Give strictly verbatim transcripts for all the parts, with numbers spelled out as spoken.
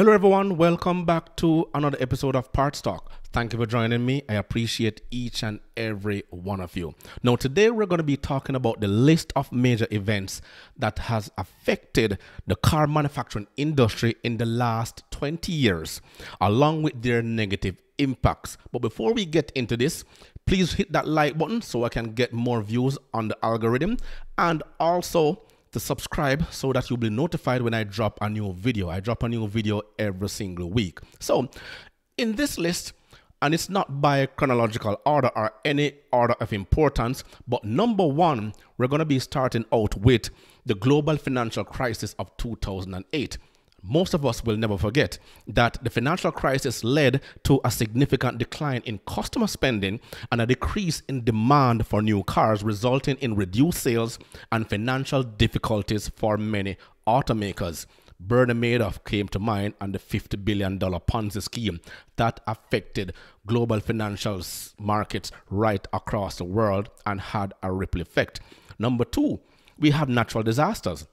Hello everyone, welcome back to another episode of Parts Talk. Thank you for joining me. I appreciate each and every one of you. Now today we're going to be talking about the list of major events that has affected the car manufacturing industry in the last twenty years, along with their negative impacts. But before we get into this, please hit that like button so I can get more views on the algorithm, and also to subscribe so that you'll be notified when I drop a new video. I drop a new video every single week. So in this list, and it's not by chronological order or any order of importance, but number one, we're going to be starting out with the global financial crisis of two thousand eight. Most of us will never forget that the financial crisis led to a significant decline in customer spending and a decrease in demand for new cars, resulting in reduced sales and financial difficulties for many automakers. Bernie Madoff came to mind, and the fifty billion dollar Ponzi scheme that affected global financial markets right across the world and had a ripple effect. Number two, we have natural disasters.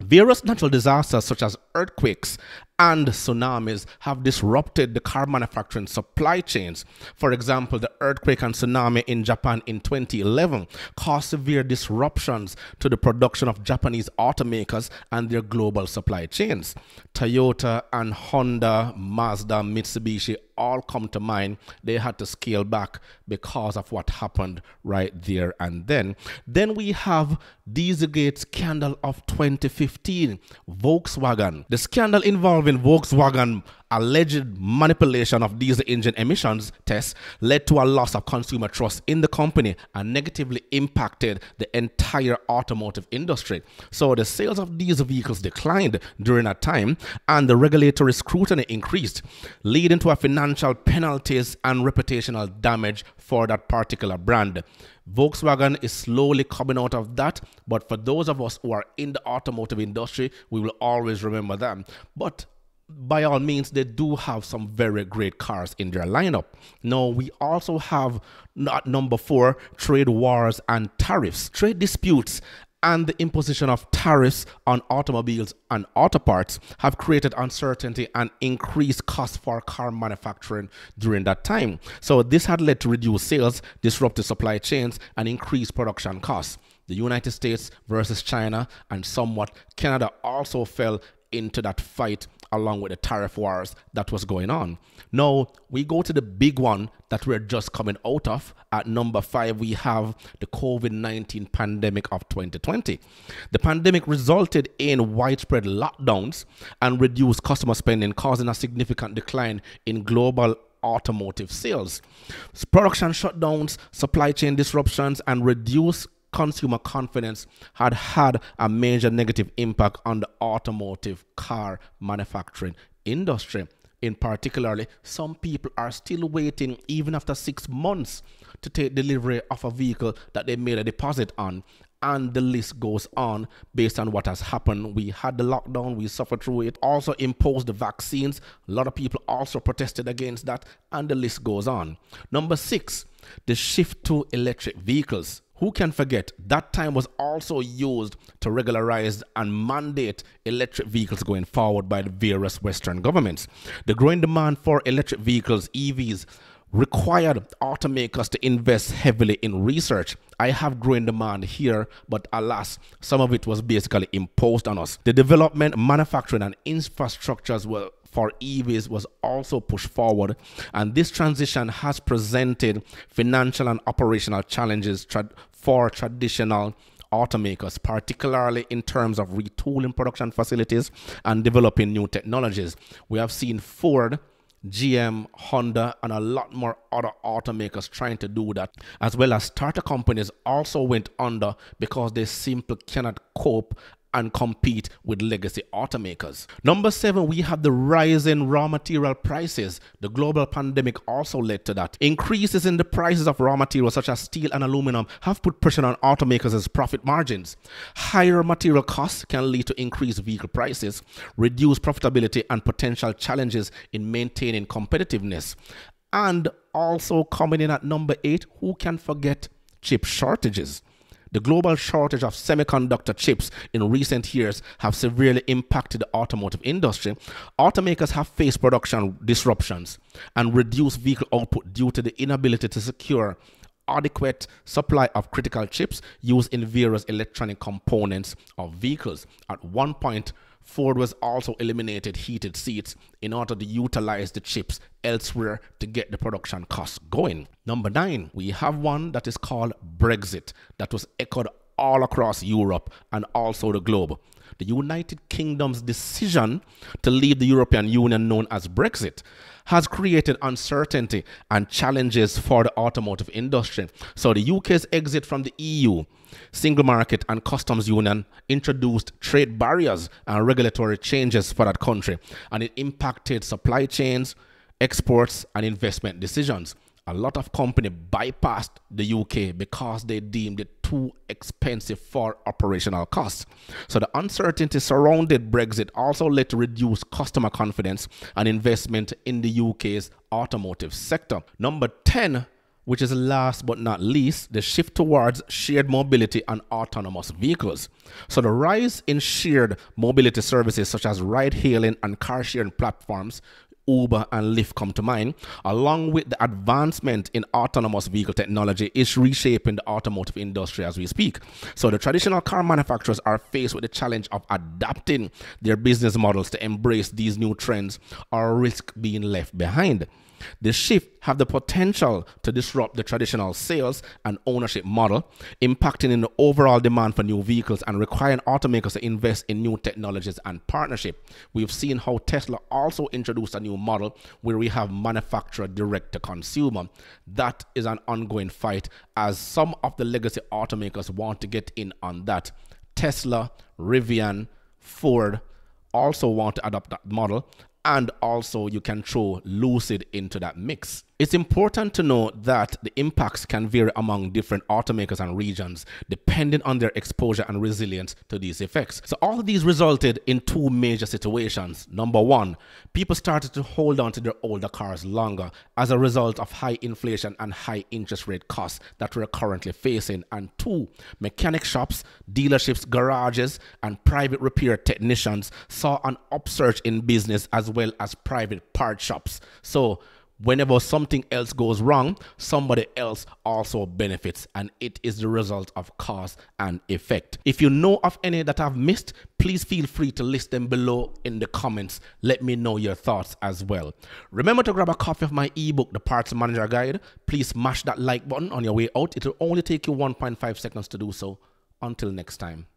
Various natural disasters such as earthquakes and tsunamis have disrupted the car manufacturing supply chains. For example, the earthquake and tsunami in Japan in twenty eleven caused severe disruptions to the production of Japanese automakers and their global supply chains. Toyota and Honda, Mazda, Mitsubishi all come to mind. They had to scale back because of what happened right there and then. Then we have Dieselgate scandal of twenty fifteen, Volkswagen. The scandal involving Volkswagen alleged manipulation of diesel engine emissions tests led to a loss of consumer trust in the company and negatively impacted the entire automotive industry. So the sales of diesel vehicles declined during that time, and the regulatory scrutiny increased, leading to a financial penalties and reputational damage for that particular brand. Volkswagen is slowly coming out of that, but for those of us who are in the automotive industry, we will always remember them. But by all means, they do have some very great cars in their lineup. Now, we also have, not number four, trade wars and tariffs. Trade disputes and the imposition of tariffs on automobiles and auto parts have created uncertainty and increased costs for car manufacturing during that time. So this had led to reduced sales, disrupted supply chains, and increased production costs. The United States versus China and somewhat Canada also fell into that fight along with the tariff wars that was going on. Now, we go to the big one that we're just coming out of. At number five, we have the COVID nineteen pandemic of twenty twenty. The pandemic resulted in widespread lockdowns and reduced customer spending, causing a significant decline in global automotive sales. Production shutdowns, supply chain disruptions, and reduced consumer confidence had had a major negative impact on the automotive car manufacturing industry. In particular, some people are still waiting even after six months to take delivery of a vehicle that they made a deposit on. And the list goes on based on what has happened. We had the lockdown, we suffered through it, also imposed the vaccines. A lot of people also protested against that, and the list goes on. Number six, the shift to electric vehicles. Who can forget that time was also used to regularize and mandate electric vehicles going forward by the various Western governments. The growing demand for electric vehicles, E Vs, required automakers to invest heavily in research. I have growing demand here, but alas, some of it was basically imposed on us. The development, manufacturing, and infrastructures were for E Vs was also pushed forward, and this transition has presented financial and operational challenges tra for traditional automakers, particularly in terms of retooling production facilities and developing new technologies. We have seen Ford, G M, Honda, and a lot more other automakers trying to do that, as well as startup companies also went under because they simply cannot cope and compete with legacy automakers. Number seven, we have the rise in raw material prices. The global pandemic also led to that. Increases in the prices of raw materials such as steel and aluminum have put pressure on automakers' profit margins. Higher material costs can lead to increased vehicle prices, reduced profitability, and potential challenges in maintaining competitiveness. And also coming in at number eight, who can forget chip shortages? The global shortage of semiconductor chips in recent years have severely impacted the automotive industry. Automakers have faced production disruptions and reduced vehicle output due to the inability to secure adequate supply of critical chips used in various electronic components of vehicles. At one point, Ford was also eliminated heated seats in order to utilize the chips elsewhere to get the production costs going. Number nine, we have one that is called Brexit that was echoed all across Europe and also the globe. The United Kingdom's decision to leave the European Union, known as Brexit, has created uncertainty and challenges for the automotive industry. So the U K's exit from the E U, single market and customs union introduced trade barriers and regulatory changes for that country, and it impacted supply chains, exports and investment decisions. A lot of companies bypassed the U K because they deemed it too expensive for operational costs. So the uncertainty surrounding Brexit also led to reduced customer confidence and investment in the U K's automotive sector. Number ten, which is last but not least, the shift towards shared mobility and autonomous vehicles. So the rise in shared mobility services such as ride-hailing and car-sharing platforms, Uber and Lyft come to mind, along with the advancement in autonomous vehicle technology, is reshaping the automotive industry as we speak. So the traditional car manufacturers are faced with the challenge of adapting their business models to embrace these new trends or risk being left behind. The shift have the potential to disrupt the traditional sales and ownership model, impacting in the overall demand for new vehicles and requiring automakers to invest in new technologies and partnership. We've seen how Tesla also introduced a new model where we have manufacturer direct to consumer. That is an ongoing fight as some of the legacy automakers want to get in on that. Tesla, Rivian, Ford also want to adopt that model. And also you can throw Lucid into that mix. It's important to know that the impacts can vary among different automakers and regions depending on their exposure and resilience to these effects. So all of these resulted in two major situations. Number one, people started to hold on to their older cars longer as a result of high inflation and high interest rate costs that we're currently facing. And two, mechanic shops, dealerships, garages, and private repair technicians saw an upsurge in business as well as private part shops. So whenever something else goes wrong, somebody else also benefits, and it is the result of cause and effect. If you know of any that I've missed, please feel free to list them below in the comments. Let me know your thoughts as well. Remember to grab a copy of my ebook, The Parts Manager Guide. Please smash that like button on your way out. It will only take you one point five seconds to do so. Until next time.